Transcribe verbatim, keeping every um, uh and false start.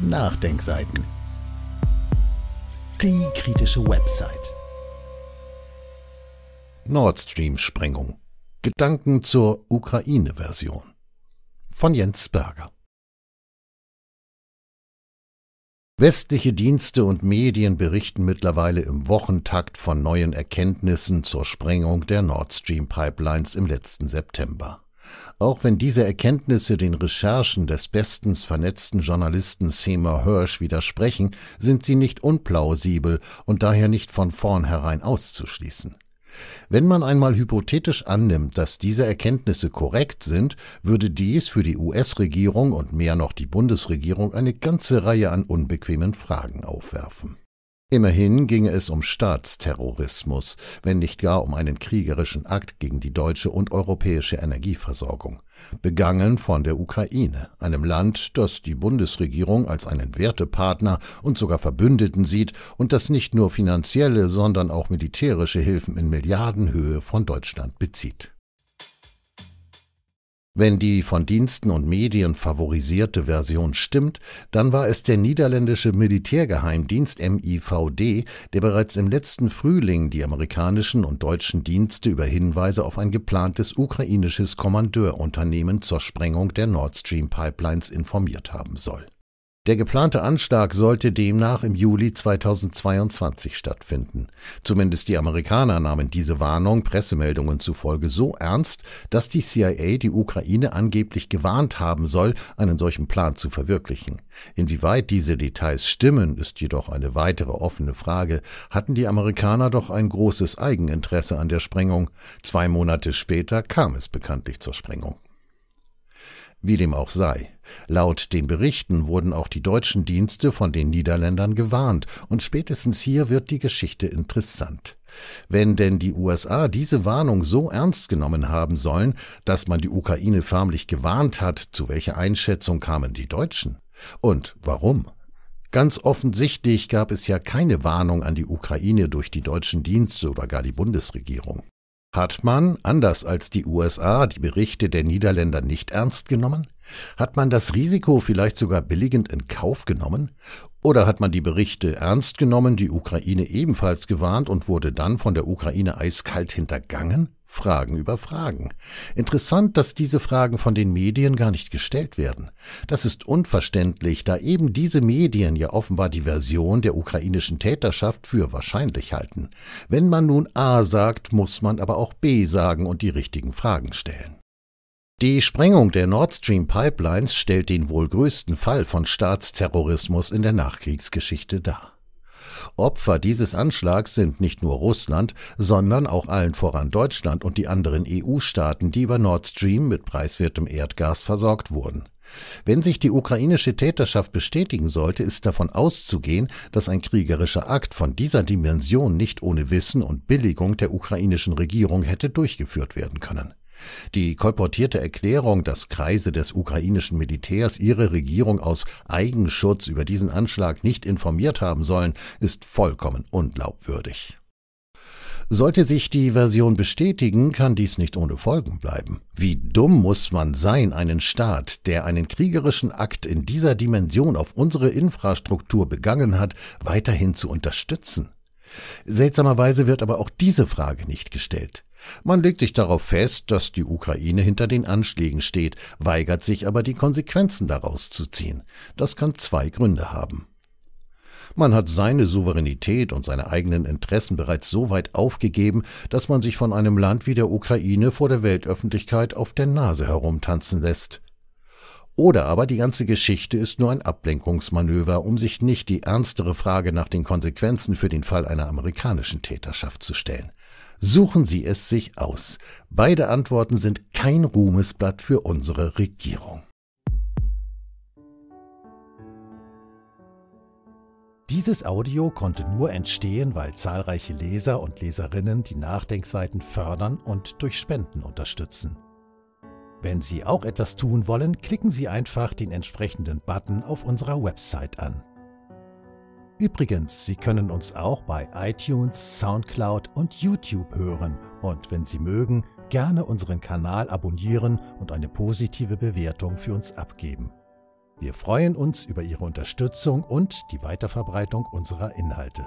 Nachdenkseiten. Die kritische Website. Nord Stream Sprengung. Gedanken zur Ukraine-Version. Von Jens Berger. Westliche Dienste und Medien berichten mittlerweile im Wochentakt von neuen Erkenntnissen zur Sprengung der Nord Stream Pipelines im letzten September. Auch wenn diese Erkenntnisse den Recherchen des bestens vernetzten Journalisten Seymour Hersh widersprechen, sind sie nicht unplausibel und daher nicht von vornherein auszuschließen. Wenn man einmal hypothetisch annimmt, dass diese Erkenntnisse korrekt sind, würde dies für die U S-Regierung und mehr noch die Bundesregierung eine ganze Reihe an unbequemen Fragen aufwerfen. Immerhin ginge es um Staatsterrorismus, wenn nicht gar um einen kriegerischen Akt gegen die deutsche und europäische Energieversorgung, begangen von der Ukraine, einem Land, das die Bundesregierung als einen Wertepartner und sogar Verbündeten sieht und das nicht nur finanzielle, sondern auch militärische Hilfen in Milliardenhöhe von Deutschland bezieht. Wenn die von Diensten und Medien favorisierte Version stimmt, dann war es der niederländische Militärgeheimdienst M I V D, der bereits im letzten Frühling die amerikanischen und deutschen Dienste über Hinweise auf ein geplantes ukrainisches Kommandeurunternehmen zur Sprengung der Nord Stream Pipelines informiert haben soll. Der geplante Anschlag sollte demnach im Juli zweitausendzweiundzwanzig stattfinden. Zumindest die Amerikaner nahmen diese Warnung Pressemeldungen zufolge so ernst, dass die C I A die Ukraine angeblich gewarnt haben soll, einen solchen Plan zu verwirklichen. Inwieweit diese Details stimmen, ist jedoch eine weitere offene Frage. Hatten die Amerikaner doch ein großes Eigeninteresse an der Sprengung? Zwei Monate später kam es bekanntlich zur Sprengung. Wie dem auch sei, laut den Berichten wurden auch die deutschen Dienste von den Niederländern gewarnt, und spätestens hier wird die Geschichte interessant. Wenn denn die U S A diese Warnung so ernst genommen haben sollen, dass man die Ukraine förmlich gewarnt hat, zu welcher Einschätzung kamen die Deutschen? Und warum? Ganz offensichtlich gab es ja keine Warnung an die Ukraine durch die deutschen Dienste oder gar die Bundesregierung. Hat man, anders als die U S A, die Berichte der Niederländer nicht ernst genommen? Hat man das Risiko vielleicht sogar billigend in Kauf genommen? Oder hat man die Berichte ernst genommen, die Ukraine ebenfalls gewarnt und wurde dann von der Ukraine eiskalt hintergangen? Fragen über Fragen. Interessant, dass diese Fragen von den Medien gar nicht gestellt werden. Das ist unverständlich, da eben diese Medien ja offenbar die Version der ukrainischen Täterschaft für wahrscheinlich halten. Wenn man nun A sagt, muss man aber auch B sagen und die richtigen Fragen stellen. Die Sprengung der Nord Stream Pipelines stellt den wohl größten Fall von Staatsterrorismus in der Nachkriegsgeschichte dar. Opfer dieses Anschlags sind nicht nur Russland, sondern auch allen voran Deutschland und die anderen E U-Staaten, die über Nord Stream mit preiswertem Erdgas versorgt wurden. Wenn sich die ukrainische Täterschaft bestätigen sollte, ist davon auszugehen, dass ein kriegerischer Akt von dieser Dimension nicht ohne Wissen und Billigung der ukrainischen Regierung hätte durchgeführt werden können. Die kolportierte Erklärung, dass Kreise des ukrainischen Militärs ihre Regierung aus Eigenschutz über diesen Anschlag nicht informiert haben sollen, ist vollkommen unglaubwürdig. Sollte sich die Version bestätigen, kann dies nicht ohne Folgen bleiben. Wie dumm muss man sein, einen Staat, der einen kriegerischen Akt in dieser Dimension auf unsere Infrastruktur begangen hat, weiterhin zu unterstützen? Seltsamerweise wird aber auch diese Frage nicht gestellt. Man legt sich darauf fest, dass die Ukraine hinter den Anschlägen steht, weigert sich aber, die Konsequenzen daraus zu ziehen. Das kann zwei Gründe haben. Man hat seine Souveränität und seine eigenen Interessen bereits so weit aufgegeben, dass man sich von einem Land wie der Ukraine vor der Weltöffentlichkeit auf der Nase herumtanzen lässt. Oder aber die ganze Geschichte ist nur ein Ablenkungsmanöver, um sich nicht die ernstere Frage nach den Konsequenzen für den Fall einer amerikanischen Täterschaft zu stellen. Suchen Sie es sich aus. Beide Antworten sind kein Ruhmesblatt für unsere Regierung. Dieses Audio konnte nur entstehen, weil zahlreiche Leser und Leserinnen die Nachdenkseiten fördern und durch Spenden unterstützen. Wenn Sie auch etwas tun wollen, klicken Sie einfach den entsprechenden Button auf unserer Website an. Übrigens, Sie können uns auch bei iTunes, Soundcloud und YouTube hören und, wenn Sie mögen, gerne unseren Kanal abonnieren und eine positive Bewertung für uns abgeben. Wir freuen uns über Ihre Unterstützung und die Weiterverbreitung unserer Inhalte.